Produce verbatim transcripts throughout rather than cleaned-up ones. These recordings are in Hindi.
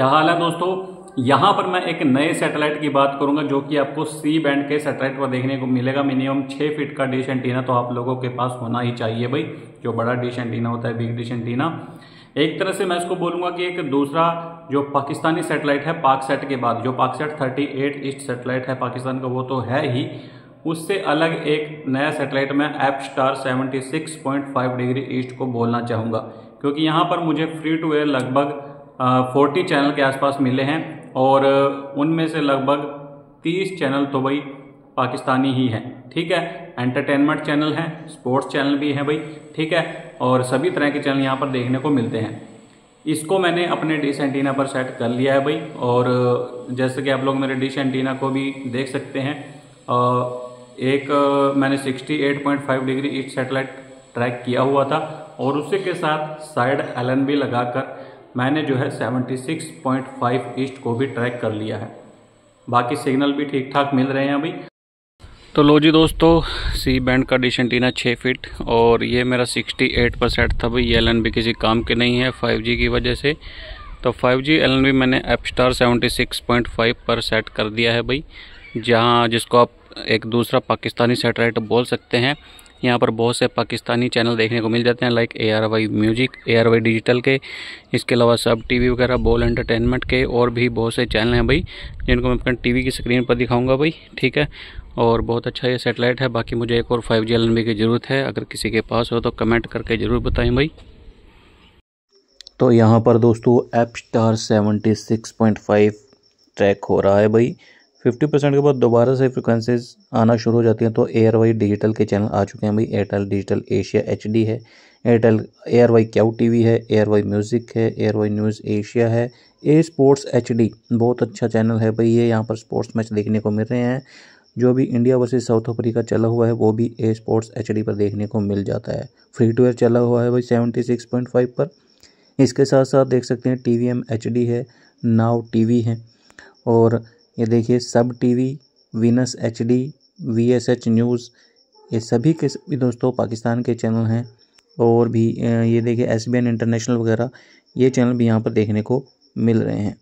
क्या हाल है दोस्तों, यहाँ पर मैं एक नए सैटेलाइट की बात करूंगा जो कि आपको सी बैंड के सैटेलाइट पर देखने को मिलेगा। मिनिमम छः फीट का डिश एंटीना तो आप लोगों के पास होना ही चाहिए भाई, जो बड़ा डिश एंटीना होता है, बिग डिश एंटीना। एक तरह से मैं इसको बोलूँगा कि एक दूसरा जो पाकिस्तानी सैटेलाइट है पाकसैट के बाद, जो Paksat thirty eight east satellite है पाकिस्तान का वो तो है ही, उससे अलग एक नया सैटेलाइट मैं Apstar seventy six point five degree east को बोलना चाहूँगा, क्योंकि यहाँ पर मुझे फ्री टू एयर लगभग फोर्टी चैनल के आसपास मिले हैं और उनमें से लगभग तीस चैनल तो भाई पाकिस्तानी ही हैं, ठीक है। एंटरटेनमेंट चैनल हैं, स्पोर्ट्स चैनल भी हैं भाई, ठीक है, और सभी तरह के चैनल यहाँ पर देखने को मिलते हैं। इसको मैंने अपने डिश एंटीना पर सेट कर लिया है भाई, और जैसे कि आप लोग मेरे डिश एंटीना को भी देख सकते हैं, एक मैंने sixty eight point five degree east satellite track किया हुआ था और उसी के साथ साइड एल एन बी लगा कर मैंने जो है seventy six point five east को भी ट्रैक कर लिया है। बाकी सिग्नल भी ठीक ठाक मिल रहे हैं अभी। तो लो जी दोस्तों, सी बैंड का डिश एंटीना छः फीट और ये मेरा सिक्सटी एट परसेंट था भाई। एल एन बी किसी काम के नहीं है फाइव जी की वजह से, तो five G L N B मैंने Apstar seventy six point five पर सेट कर दिया है भाई, जहाँ जिसको आप एक दूसरा पाकिस्तानी सैटेलाइट बोल सकते हैं। यहाँ पर बहुत से पाकिस्तानी चैनल देखने को मिल जाते हैं, like A R Y music, A R Y digital के, इसके अलावा सब टीवी वगैरह, बोल एंटरटेनमेंट के, और भी बहुत से चैनल हैं भाई जिनको मैं अपने टीवी की स्क्रीन पर दिखाऊंगा भाई, ठीक है। और बहुत अच्छा ये सैटेलाइट है। बाकी मुझे एक और five G L N B की ज़रूरत है, अगर किसी के पास हो तो कमेंट करके ज़रूर बताएँ भाई। तो यहाँ पर दोस्तों Apstar seventy six point five track हो रहा है भाई। फिफ्टी परसेंट के बाद दोबारा से फ्रिक्वेंसीज आना शुरू हो जाती हैं, तो ए आर वाई डिजिटल के चैनल आ चुके हैं भाई। Airtel digital Asia H D है, Airtel A R Y Q T V है, ए आर वाई म्यूज़िक है, A R Y news Asia है, ए स्पोर्ट्स एच डी बहुत अच्छा चैनल है भाई। ये यहाँ पर स्पोर्ट्स मैच देखने को मिल रहे हैं, जो भी इंडिया वर्सेज साउथ अफ्रीका चला हुआ है वो भी ए स्पोर्ट्स एच डी पर देखने को मिल जाता है। फ्री टू एयर चला हुआ है भाई सेवेंटी सिक्स पॉइंट फाइव पर। इसके साथ साथ देख सकते हैं T V M H D है, नाव टी वी है, और ये देखिए Sab TV, Venus HD, VSH news, ये सभी के सभी दोस्तों पाकिस्तान के चैनल हैं। और भी ये देखिए एसबीएन इंटरनेशनल वगैरह, ये चैनल भी यहाँ पर देखने को मिल रहे हैं।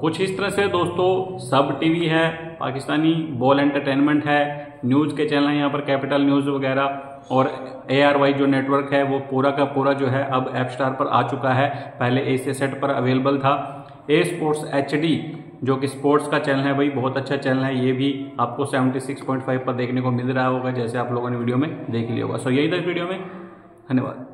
कुछ इस तरह से दोस्तों सब टीवी है पाकिस्तानी, बॉल एंटरटेनमेंट है, न्यूज़ के चैनल हैं यहाँ पर कैपिटल न्यूज़ वगैरह, और एआरवाई जो नेटवर्क है वो पूरा का पूरा जो है अब एपस्टार पर आ चुका है, पहले एशिया सेट पर अवेलेबल था। ए स्पोर्ट्स एचडी जो कि स्पोर्ट्स का चैनल है भाई, बहुत अच्छा चैनल है, ये भी आपको सेवेंटी सिक्स पॉइंट फाइव पर देखने को मिल रहा होगा, जैसे आप लोगों ने वीडियो में देख लिया होगा। सो यही था इस वीडियो में, धन्यवाद।